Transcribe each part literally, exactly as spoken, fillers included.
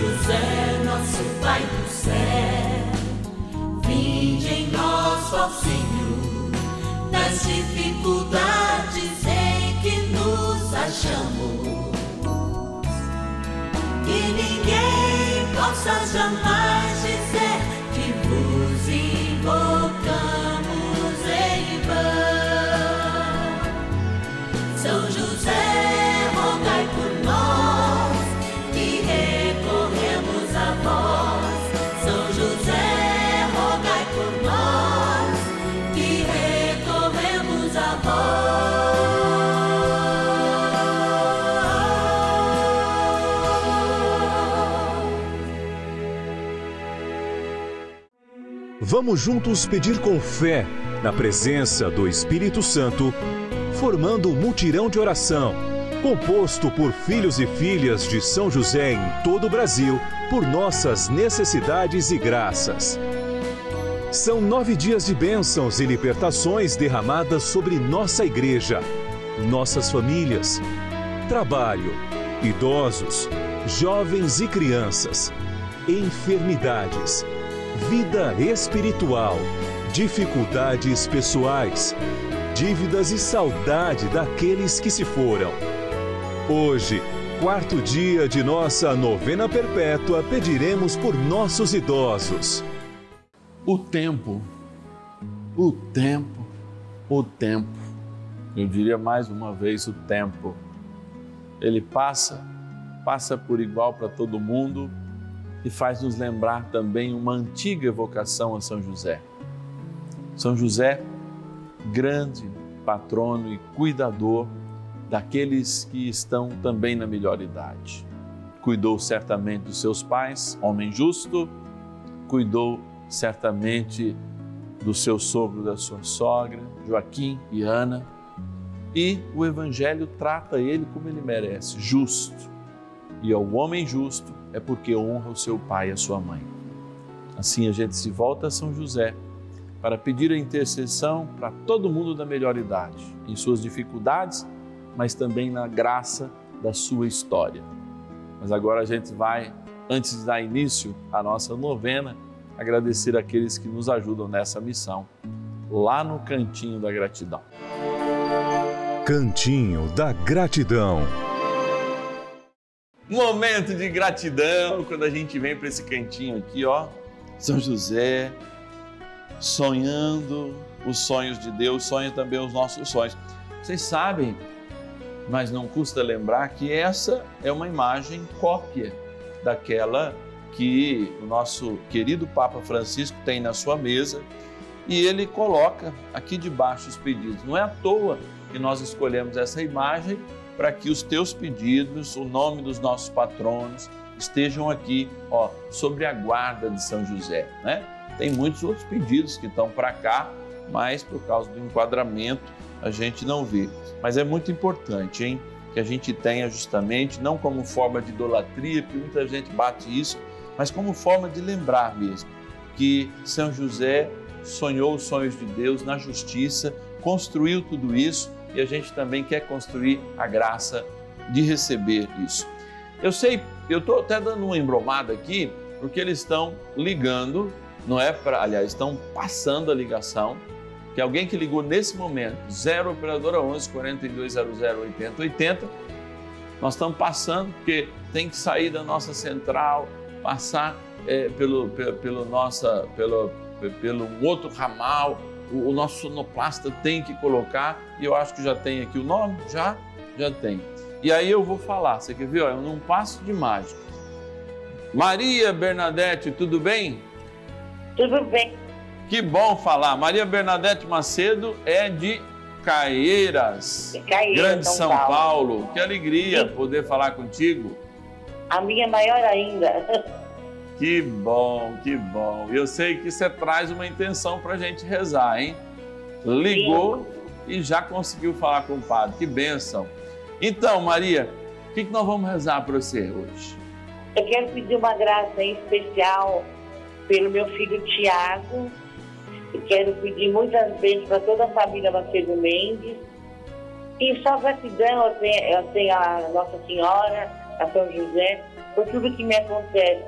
José, nosso Pai do céu, vinde em nós, ó Senhor, nas dificuldades em que nos achamos, que ninguém possa jamais dizer que vos invocamos em vão. São José, rogai por nós, que recorremos a vós. São José, rogai por nós, que recorremos a vós. Vamos juntos pedir com fé, na presença do Espírito Santo, formando um mutirão de oração, composto por filhos e filhas de São José em todo o Brasil, por nossas necessidades e graças. São nove dias de bênçãos e libertações derramadas sobre nossa igreja, nossas famílias, trabalho, idosos, jovens e crianças, enfermidades, vida espiritual, dificuldades pessoais, dívidas e saudade daqueles que se foram. Hoje, quarto dia de nossa novena perpétua, pediremos por nossos idosos. O tempo, o tempo, o tempo, eu diria mais uma vez o tempo, ele passa, passa por igual para todo mundo e faz nos lembrar também uma antiga evocação a São José. São José, grande patrono e cuidador daqueles que estão também na melhor idade. Cuidou certamente dos seus pais, homem justo, cuidou certamente do seu sogro, da sua sogra, Joaquim e Ana, e o Evangelho trata ele como ele merece, justo. E ao homem justo é porque honra o seu pai e a sua mãe. Assim a gente se volta a São José, para pedir a intercessão para todo mundo da melhor idade, em suas dificuldades, mas também na graça da sua história. Mas agora a gente vai, antes de dar início à nossa novena, agradecer aqueles que nos ajudam nessa missão, lá no Cantinho da Gratidão. Cantinho da Gratidão. Momento de gratidão, quando a gente vem para esse cantinho aqui, ó, São José, sonhando os sonhos de Deus, sonha também os nossos sonhos. Vocês sabem, mas não custa lembrar que essa é uma imagem cópia daquela que o nosso querido Papa Francisco tem na sua mesa e ele coloca aqui debaixo os pedidos. Não é à toa que nós escolhemos essa imagem para que os teus pedidos, o nome dos nossos patronos estejam aqui, ó, sobre a guarda de São José, né? Tem muitos outros pedidos que estão para cá, mas por causa do enquadramento a gente não vê. Mas é muito importante, hein? Que a gente tenha justamente, não como forma de idolatria, porque muita gente bate isso, mas como forma de lembrar mesmo que São José sonhou os sonhos de Deus na justiça, construiu tudo isso e a gente também quer construir a graça de receber isso. Eu sei, eu estou até dando uma embromada aqui, porque eles estão ligando... Não é para, aliás, estão passando a ligação, que alguém que ligou nesse momento, zero operadora onze, quarenta e dois zero zero, oitenta e oitenta, nós estamos passando, porque tem que sair da nossa central, passar é, pelo, pelo, pelo, nossa, pelo, pelo outro ramal, o, o nosso sonoplasta tem que colocar, e eu acho que já tem aqui o nome, já, já tem. E aí eu vou falar, você quer ver? Ó, eu não passo de mágica. Maria Bernadette, tudo bem? Tudo bem. Que bom falar. Maria Bernadette Macedo é de Caieiras, de Caieiras, Grande São, São Paulo. Paulo. Que alegria Sim. poder falar contigo. A minha maior ainda. Que bom, que bom. Eu sei que você traz uma intenção para a gente rezar, hein? Ligou Sim. e já conseguiu falar com o padre. Que bênção. Então, Maria, o que, que nós vamos rezar para você hoje? Eu quero pedir uma graça em especial... pelo meu filho Tiago, e quero pedir muitas bênçãos para toda a família Macedo Mendes, E só gratidão eu tenho, eu tenho a Nossa Senhora, a São José, por tudo que me acontece.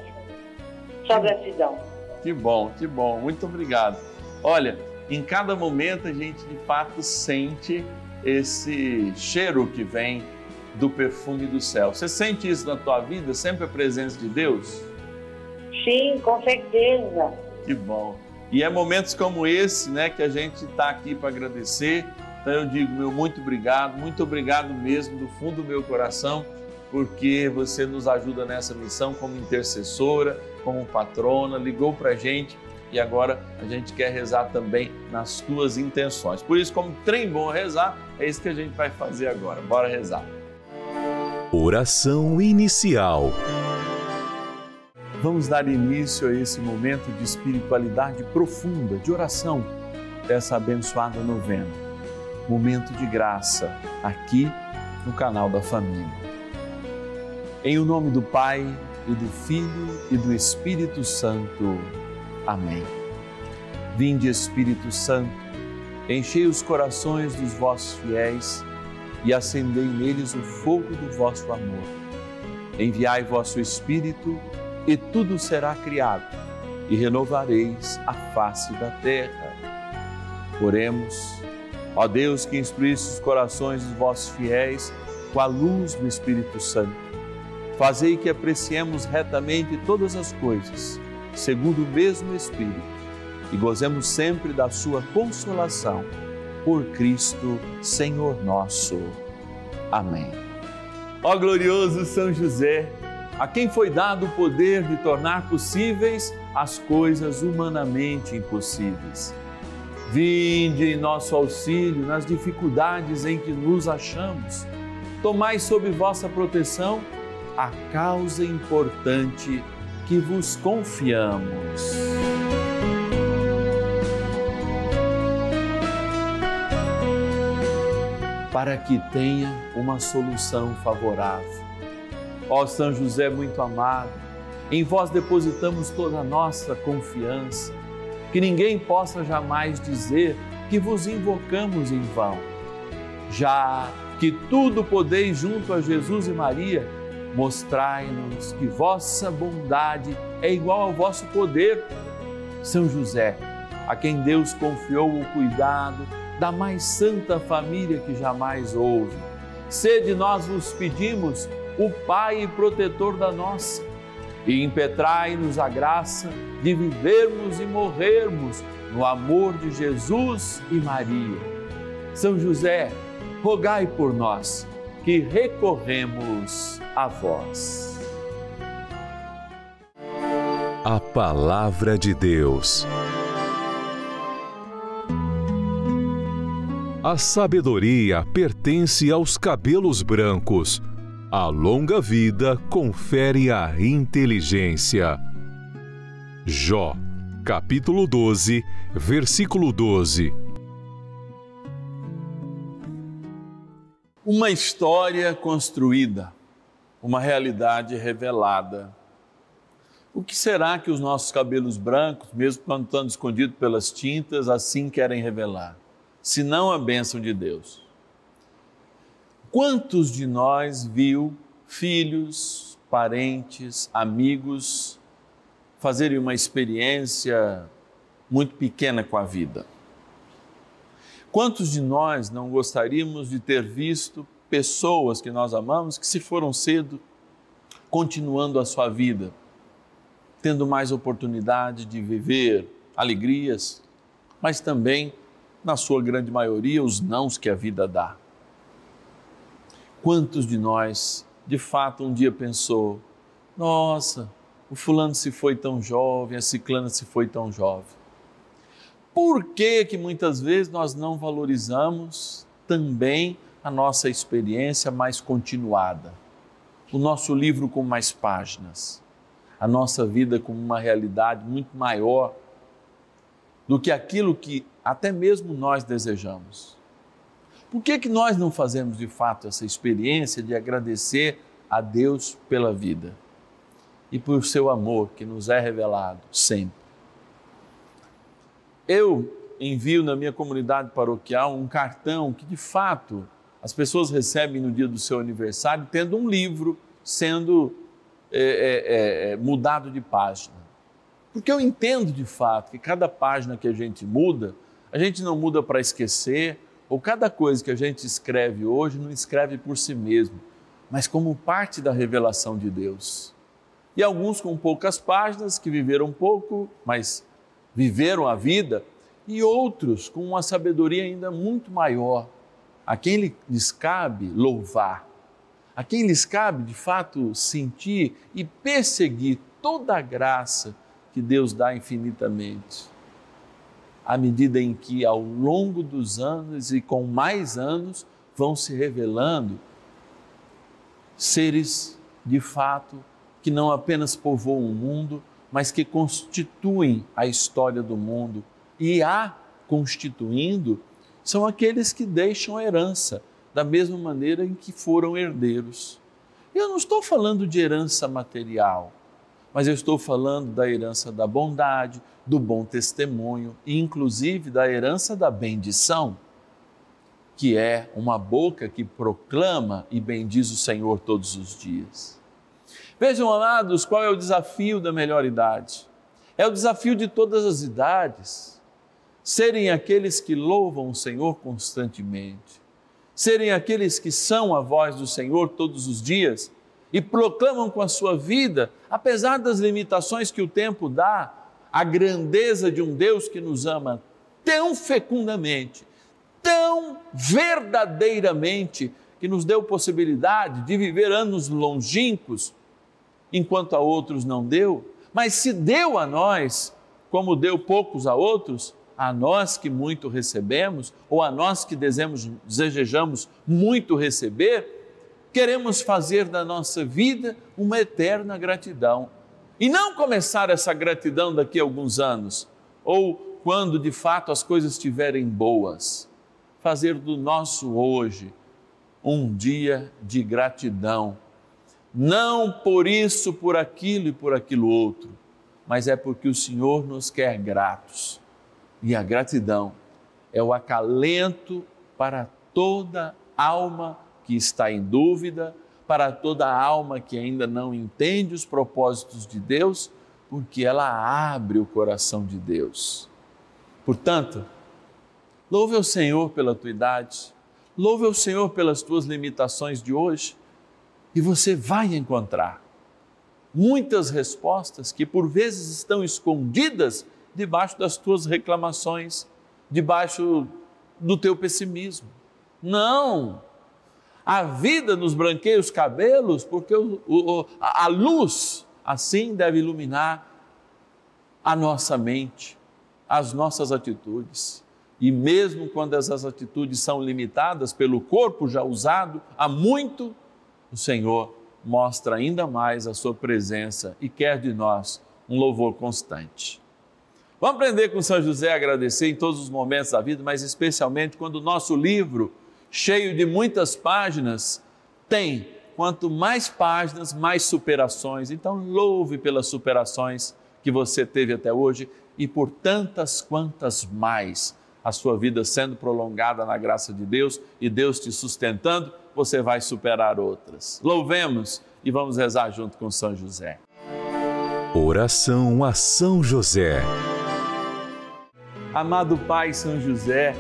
Só gratidão. Que bom, que bom. Muito obrigado. Olha, em cada momento a gente de fato sente esse cheiro que vem do perfume do céu. Você sente isso na tua vida? Sempre a presença de Deus? Sim, com certeza. Que bom. E é momentos como esse, né, que a gente está aqui para agradecer. Então eu digo, meu, muito obrigado, muito obrigado mesmo do fundo do meu coração, porque você nos ajuda nessa missão como intercessora, como patrona, ligou para a gente e agora a gente quer rezar também nas tuas intenções. Por isso, como trem bom rezar, é isso que a gente vai fazer agora. Bora rezar. Oração inicial. Vamos dar início a esse momento de espiritualidade profunda, de oração dessa abençoada novena. Momento de graça, aqui no canal da família. Em o nome do Pai, e do Filho, e do Espírito Santo. Amém. Vinde, Espírito Santo, enchei os corações dos vossos fiéis e acendei neles o fogo do vosso amor. Enviai vosso Espírito e tudo será criado, e renovareis a face da terra. Oremos, ó Deus, que instruísse os corações dos vossos fiéis com a luz do Espírito Santo. Fazei que apreciemos retamente todas as coisas, segundo o mesmo Espírito, e gozemos sempre da sua consolação. Por Cristo, Senhor nosso. Amém. Ó glorioso São José, a quem foi dado o poder de tornar possíveis as coisas humanamente impossíveis. Vinde em nosso auxílio nas dificuldades em que nos achamos. Tomai sob vossa proteção a causa importante que vos confiamos. Para que tenha uma solução favorável. Ó São José muito amado, em vós depositamos toda a nossa confiança, que ninguém possa jamais dizer que vos invocamos em vão. Já que tudo podeis junto a Jesus e Maria, mostrai-nos que vossa bondade é igual ao vosso poder. São José, a quem Deus confiou o cuidado da mais santa família que jamais houve, sede nós vos pedimos, o Pai e protetor da nossa, e impetrai-nos a graça de vivermos e morrermos no amor de Jesus e Maria. São José, rogai por nós, que recorremos a vós. A Palavra de Deus. A sabedoria pertence aos cabelos brancos. A longa vida confere a inteligência. Jó, capítulo doze, versículo doze. Uma história construída, uma realidade revelada. O que será que os nossos cabelos brancos, mesmo quando estando escondidos pelas tintas, assim querem revelar? Se não a bênção de Deus. Quantos de nós viu filhos, parentes, amigos fazerem uma experiência muito pequena com a vida? Quantos de nós não gostaríamos de ter visto pessoas que nós amamos que se foram cedo, continuando a sua vida, tendo mais oportunidade de viver alegrias, mas também, na sua grande maioria, os nãos que a vida dá? Quantos de nós, de fato, um dia pensou, nossa, o fulano se foi tão jovem, a ciclana se foi tão jovem. Por que que muitas vezes nós não valorizamos também a nossa experiência mais continuada? O nosso livro com mais páginas, a nossa vida como uma realidade muito maior do que aquilo que até mesmo nós desejamos. Por que que nós não fazemos de fato essa experiência de agradecer a Deus pela vida e por seu amor que nos é revelado sempre? Eu envio na minha comunidade paroquial um cartão que de fato As pessoas recebem no dia do seu aniversário tendo um livro sendo é, é, é, mudado de página. Porque eu entendo de fato que cada página que a gente muda, a gente não muda para esquecer, ou cada coisa que a gente escreve hoje não escreve por si mesmo, mas como parte da revelação de Deus. E alguns com poucas páginas, que viveram pouco, mas viveram a vida, e outros com uma sabedoria ainda muito maior, a quem lhes cabe louvar, a quem lhes cabe, de fato, sentir e perseguir toda a graça que Deus dá infinitamente, à medida em que, ao longo dos anos e com mais anos, vão se revelando seres, de fato, que não apenas povoam o mundo, mas que constituem a história do mundo e a constituindo, são aqueles que deixam a herança, da mesma maneira em que foram herdeiros. Eu não estou falando de herança material, mas eu estou falando da herança da bondade, do bom testemunho, e inclusive da herança da bendição, que é uma boca que proclama e bendiz o Senhor todos os dias. Vejam, amados, qual é o desafio da melhor idade? É o desafio de todas as idades, serem aqueles que louvam o Senhor constantemente, serem aqueles que são a voz do Senhor todos os dias e proclamam com a sua vida, apesar das limitações que o tempo dá, a grandeza de um Deus que nos ama tão fecundamente, tão verdadeiramente, que nos deu possibilidade de viver anos longínquos, enquanto a outros não deu, mas se deu a nós, como deu poucos a outros, a nós que muito recebemos, ou a nós que desejamos muito receber, queremos fazer da nossa vida uma eterna gratidão. E não começar essa gratidão daqui a alguns anos, ou quando de fato as coisas estiverem boas. Fazer do nosso hoje um dia de gratidão. Não por isso, por aquilo e por aquilo outro, mas é porque o Senhor nos quer gratos. E a gratidão é o acalento para toda alma que está em dúvida, para toda alma que ainda não entende os propósitos de Deus, porque ela abre o coração de Deus. Portanto, louve ao Senhor pela tua idade, louve ao Senhor pelas tuas limitações de hoje, e você vai encontrar muitas respostas que por vezes estão escondidas debaixo das tuas reclamações, debaixo do teu pessimismo. Não! A vida nos branqueia os cabelos, porque o, o, a luz assim deve iluminar a nossa mente, as nossas atitudes. E mesmo quando essas atitudes são limitadas pelo corpo já usado há muito, o Senhor mostra ainda mais a sua presença e quer de nós um louvor constante. Vamos aprender com São José a agradecer em todos os momentos da vida, mas especialmente quando o nosso livro, cheio de muitas páginas, tem quanto mais páginas, mais superações. Então louve pelas superações que você teve até hoje e por tantas quantas mais, a sua vida sendo prolongada na graça de Deus e Deus te sustentando, você vai superar outras. Louvemos e vamos rezar junto com São José. Oração a São José. Amado Pai São José,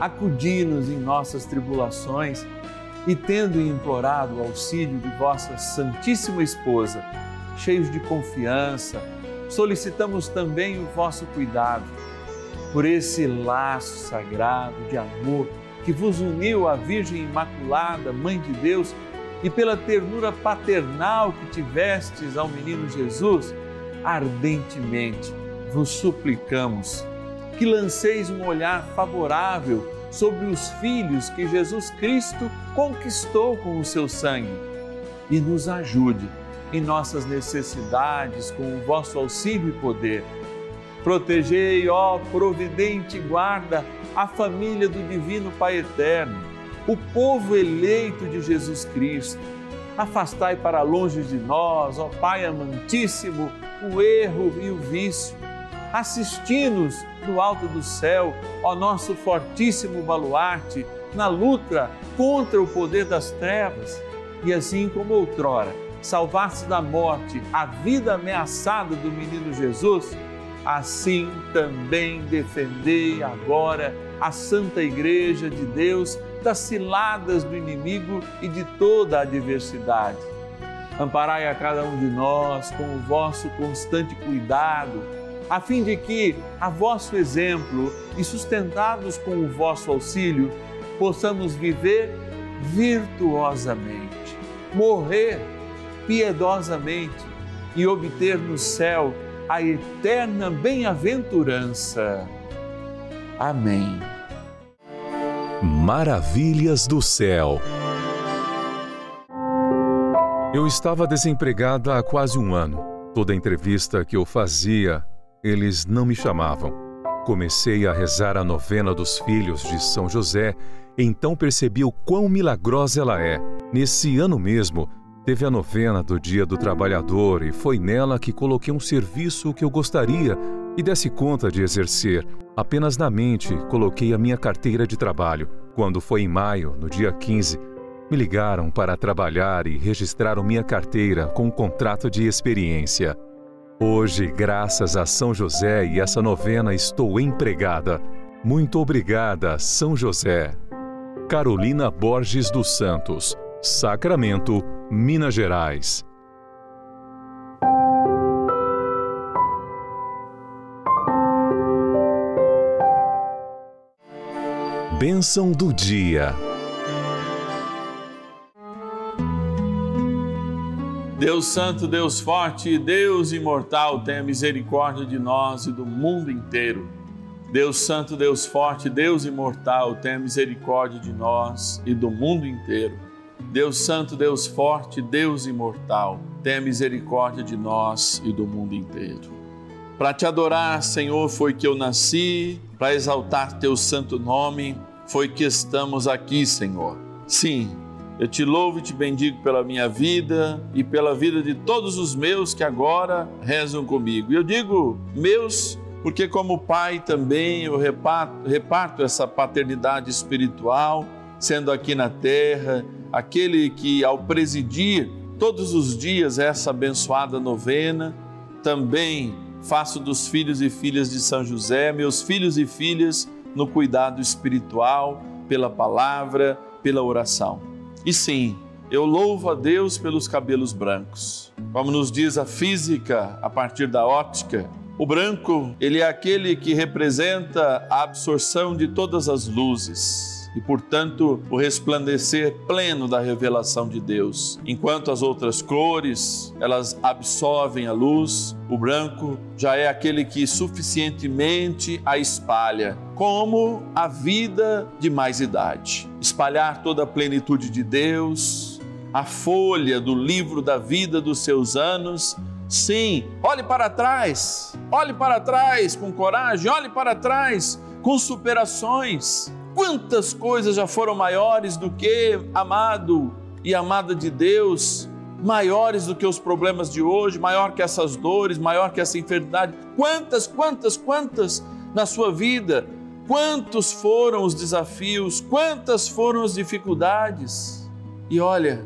acudi-nos em nossas tribulações e, tendo implorado o auxílio de vossa Santíssima Esposa, cheios de confiança, solicitamos também o vosso cuidado por esse laço sagrado de amor que vos uniu à Virgem Imaculada, Mãe de Deus, e pela ternura paternal que tivestes ao menino Jesus, ardentemente vos suplicamos que lanceis um olhar favorável sobre os filhos que Jesus Cristo conquistou com o seu sangue e nos ajude em nossas necessidades com o vosso auxílio e poder. Protegei, ó providente guarda, a família do Divino Pai Eterno, o povo eleito de Jesus Cristo. Afastai para longe de nós, ó Pai amantíssimo, o erro e o vício. Assisti-nos do alto do céu, ó nosso fortíssimo baluarte, na luta contra o poder das trevas. E assim como outrora salvar-se da morte a vida ameaçada do menino Jesus, assim também defendei agora a Santa Igreja de Deus das ciladas do inimigo e de toda a adversidade. Amparai a cada um de nós com o vosso constante cuidado, a fim de que, a vosso exemplo e sustentados com o vosso auxílio, possamos viver virtuosamente, morrer piedosamente e obter no céu a eterna bem-aventurança. Amém. Maravilhas do céu. Eu estava desempregada há quase um ano. Toda entrevista que eu fazia, eles não me chamavam. Comecei a rezar a novena dos filhos de São José, então percebi o quão milagrosa ela é. Nesse ano mesmo, teve a novena do Dia do Trabalhador e foi nela que coloquei um serviço que eu gostaria e desse conta de exercer. Apenas na mente coloquei a minha carteira de trabalho. Quando foi em maio, no dia quinze, me ligaram para trabalhar e registraram minha carteira com um contrato de experiência. Hoje, graças a São José e essa novena, estou empregada. Muito obrigada, São José. Carolina Borges dos Santos, Sacramento, Minas Gerais. Bênção do dia. Deus santo, Deus forte, Deus imortal, tenha misericórdia de nós e do mundo inteiro. Deus santo, Deus forte, Deus imortal, tenha misericórdia de nós e do mundo inteiro. Deus santo, Deus forte, Deus imortal, tenha misericórdia de nós e do mundo inteiro. Para te adorar, Senhor, foi que eu nasci, para exaltar teu santo nome, foi que estamos aqui, Senhor. Sim, eu te louvo e te bendigo pela minha vida e pela vida de todos os meus que agora rezam comigo. E eu digo meus, porque como pai também eu reparto, reparto essa paternidade espiritual, sendo aqui na terra, aquele que ao presidir todos os dias essa abençoada novena, também faço dos filhos e filhas de São José, meus filhos e filhas no cuidado espiritual, pela palavra, pela oração. E sim, eu louvo a Deus pelos cabelos brancos. Como nos diz a física, a partir da óptica, o branco, ele é aquele que representa a absorção de todas as luzes e, portanto, o resplandecer pleno da revelação de Deus. Enquanto as outras cores, elas absorvem a luz, o branco já é aquele que suficientemente a espalha, como a vida de mais idade. Espalhar toda a plenitude de Deus, a folha do livro da vida dos seus anos. Sim, olhe para trás, olhe para trás com coragem, olhe para trás com superações. Quantas coisas já foram maiores do que amado e amada de Deus, maiores do que os problemas de hoje, maior que essas dores, maior que essa enfermidade. Quantas, quantas, quantas na sua vida, quantos foram os desafios, quantas foram as dificuldades. E olha,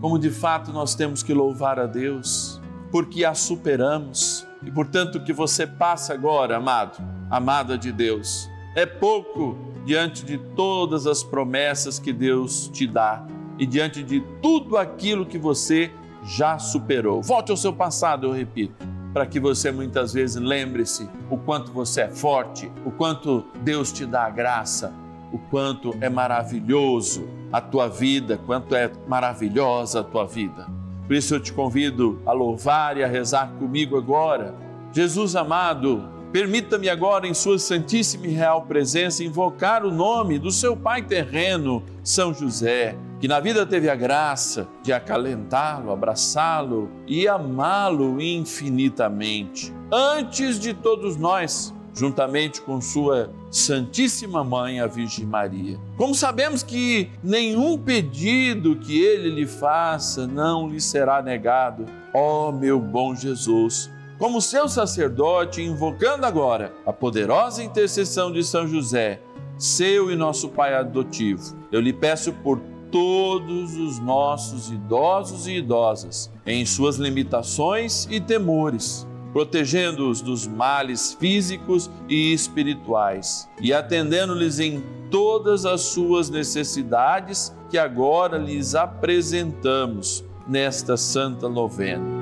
como de fato nós temos que louvar a Deus, porque a superamos. E portanto que você passa agora, amado, amada de Deus, é pouco diante de todas as promessas que Deus te dá e diante de tudo aquilo que você já superou. Volte ao seu passado, eu repito, para que você muitas vezes lembre-se o quanto você é forte, o quanto Deus te dá a graça, o quanto é maravilhoso a tua vida, quanto é maravilhosa a tua vida. Por isso eu te convido a louvar e a rezar comigo agora. Jesus amado, permita-me agora, em sua santíssima e real presença, invocar o nome do seu Pai terreno, São José, que na vida teve a graça de acalentá-lo, abraçá-lo e amá-lo infinitamente. Antes de todos nós, juntamente com sua Santíssima Mãe, a Virgem Maria. Como sabemos que nenhum pedido que ele lhe faça não lhe será negado, ó meu bom Jesus, como seu sacerdote, invocando agora a poderosa intercessão de São José, seu e nosso Pai adotivo, eu lhe peço por todos os nossos idosos e idosas, em suas limitações e temores, protegendo-os dos males físicos e espirituais e atendendo-lhes em todas as suas necessidades que agora lhes apresentamos nesta santa novena.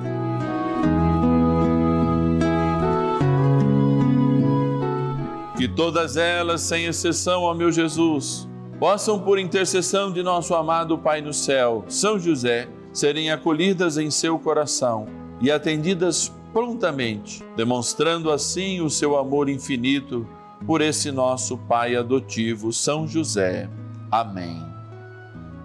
Que todas elas, sem exceção, ó meu Jesus, possam, por intercessão de nosso amado Pai no céu, São José, serem acolhidas em seu coração e atendidas prontamente, demonstrando assim o seu amor infinito por esse nosso Pai adotivo, São José. Amém.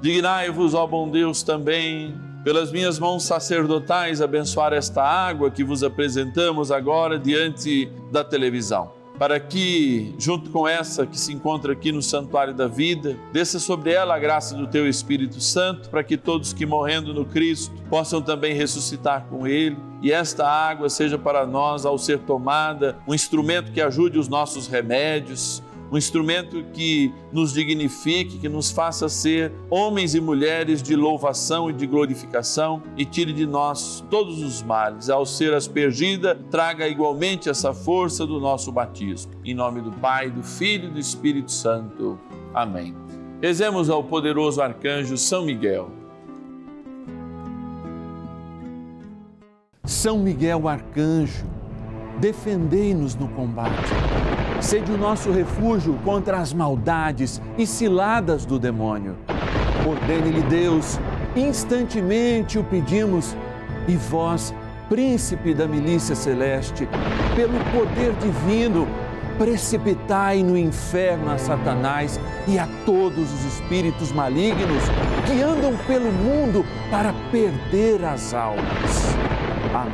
Dignai-vos, ó bom Deus, também, pelas minhas mãos sacerdotais, abençoar esta água que vos apresentamos agora diante da televisão, para que, junto com essa que se encontra aqui no Santuário da Vida, desça sobre ela a graça do Teu Espírito Santo, para que todos que morrendo no Cristo possam também ressuscitar com Ele, e esta água seja para nós, ao ser tomada, um instrumento que ajude os nossos remédios, um instrumento que nos dignifique, que nos faça ser homens e mulheres de louvação e de glorificação e tire de nós todos os males. Ao ser aspergida, traga igualmente essa força do nosso batismo. Em nome do Pai, do Filho e do Espírito Santo. Amém. Rezemos ao poderoso arcanjo São Miguel. São Miguel arcanjo, defendei-nos no combate. Sede o nosso refúgio contra as maldades e ciladas do demônio. Ordene-lhe Deus, instantemente o pedimos, e vós, príncipe da milícia celeste, pelo poder divino, precipitai no inferno a Satanás e a todos os espíritos malignos que andam pelo mundo para perder as almas. Amém.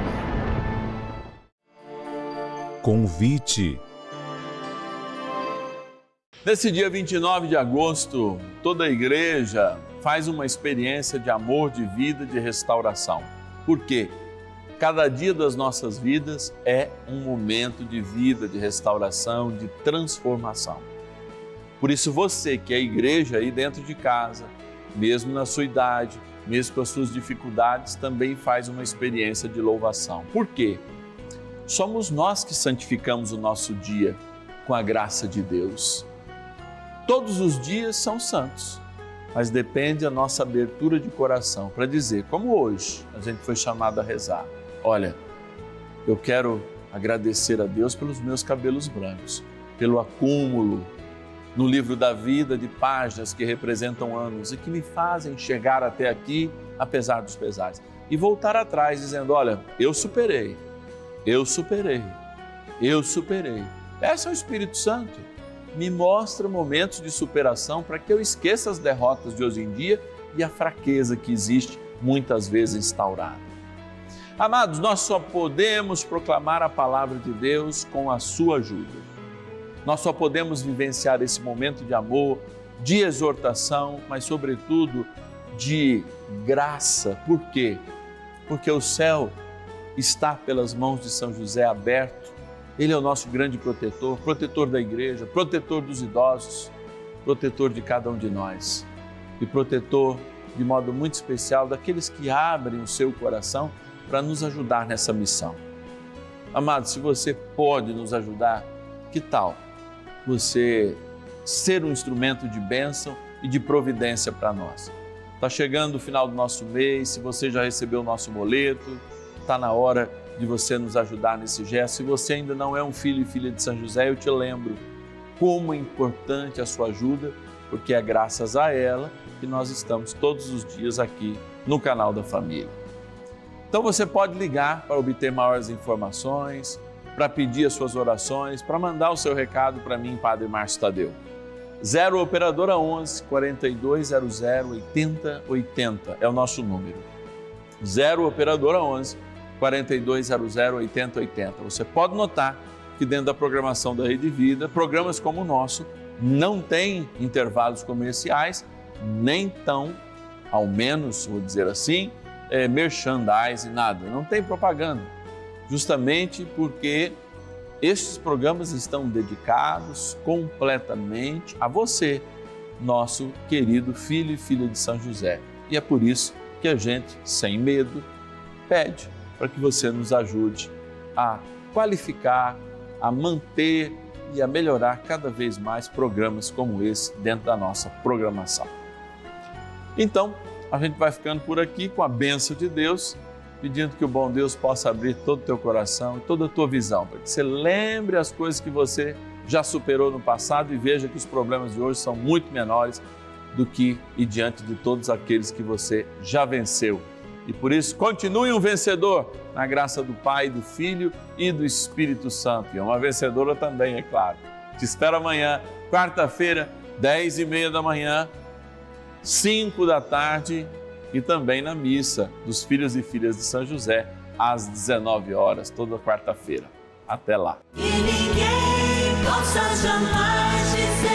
Convite. Nesse dia vinte e nove de agosto, toda a igreja faz uma experiência de amor, de vida, de restauração. Por quê? Cada dia das nossas vidas é um momento de vida, de restauração, de transformação. Por isso você que é igreja aí dentro de casa, mesmo na sua idade, mesmo com as suas dificuldades, também faz uma experiência de louvação. Por quê? Somos nós que santificamos o nosso dia com a graça de Deus. Todos os dias são santos, mas depende a nossa abertura de coração para dizer, como hoje a gente foi chamado a rezar, olha, eu quero agradecer a Deus pelos meus cabelos brancos, pelo acúmulo no livro da vida de páginas que representam anos e que me fazem chegar até aqui, apesar dos pesares, e voltar atrás dizendo, olha, eu superei, eu superei, eu superei. Peça ao Espírito Santo, me mostra momentos de superação para que eu esqueça as derrotas de hoje em dia e a fraqueza que existe muitas vezes instaurada. Amados, nós só podemos proclamar a palavra de Deus com a sua ajuda. Nós só podemos vivenciar esse momento de amor, de exortação, mas sobretudo de graça. Por quê? Porque o céu está pelas mãos de São José aberto. Ele é o nosso grande protetor, protetor da igreja, protetor dos idosos, protetor de cada um de nós e protetor de modo muito especial daqueles que abrem o seu coração para nos ajudar nessa missão. Amado, se você pode nos ajudar, que tal você ser um instrumento de bênção e de providência para nós? Está chegando o final do nosso mês, se você já recebeu o nosso boleto, está na hora de você nos ajudar nesse gesto. Se você ainda não é um filho e filha de São José, eu te lembro como é importante a sua ajuda, porque é graças a ela que nós estamos todos os dias aqui no canal da família. Então você pode ligar para obter maiores informações, para pedir as suas orações, para mandar o seu recado para mim, Padre Márcio Tadeu. zero operadora onze, quarenta e dois zero zero, oitenta oitenta é o nosso número. zero operadora onze, quarenta e dois zero zero, oitenta oitenta. Você pode notar que dentro da programação da Rede Vida, programas como o nosso não têm intervalos comerciais, nem tão, ao menos, vou dizer assim, é, merchandising, nada. Não tem propaganda, justamente porque Estes programas estão dedicados completamente a você, nosso querido filho e filha de São José. E é por isso que a gente, sem medo, pede para que você nos ajude a qualificar, a manter e a melhorar cada vez mais programas como esse dentro da nossa programação. Então, a gente vai ficando por aqui com a bênção de Deus, pedindo que o bom Deus possa abrir todo o teu coração e toda a tua visão, para que você lembre as coisas que você já superou no passado e veja que os problemas de hoje são muito menores do que e diante de todos aqueles que você já venceu. E por isso, continue um vencedor na graça do Pai, do Filho e do Espírito Santo. E é uma vencedora também, é claro. Te espero amanhã, quarta-feira, dez e meia da manhã, cinco da tarde e também na missa dos filhos e filhas de São José, às dezenove horas, toda quarta-feira. Até lá! E ninguém possa jamais dizer...